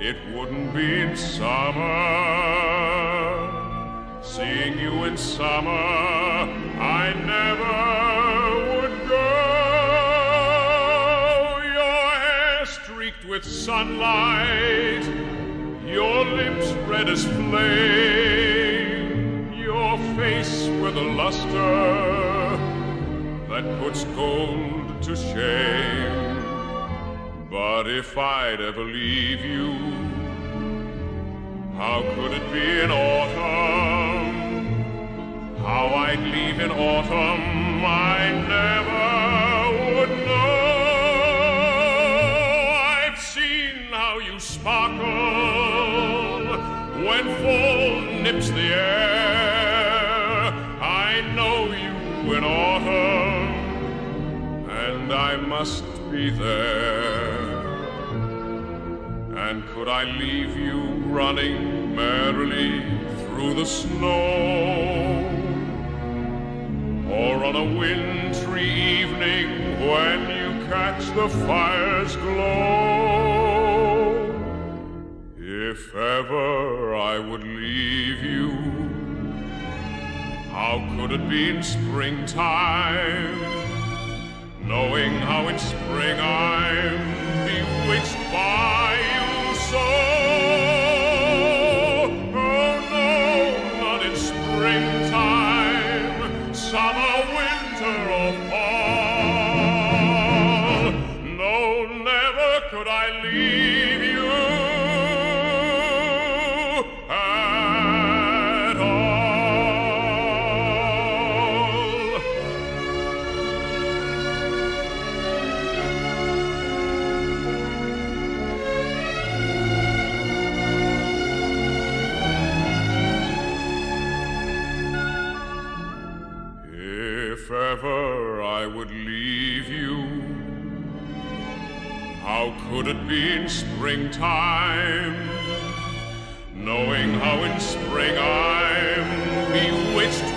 It wouldn't be in summer. Seeing you in summer, I never would go. Your hair streaked with sunlight, your lips red as flame, your face with a luster that puts gold to shame. But if I'd ever leave you, how could it be in autumn? How I'd leave in autumn, I never would know. I've seen how you sparkle when fall nips the air. I know you in autumn, and I must be there. And could I leave you running merrily through the snow, or on a wintry evening when you catch the fire's glow? If ever I would leave you, how could it be in springtime, knowing how in spring I'm bewitched by you? So, oh no, not in springtime, summer, winter, or fall. No, never could I leave you at all. If ever I would leave you, how could it be in springtime, knowing how in spring I'm bewitched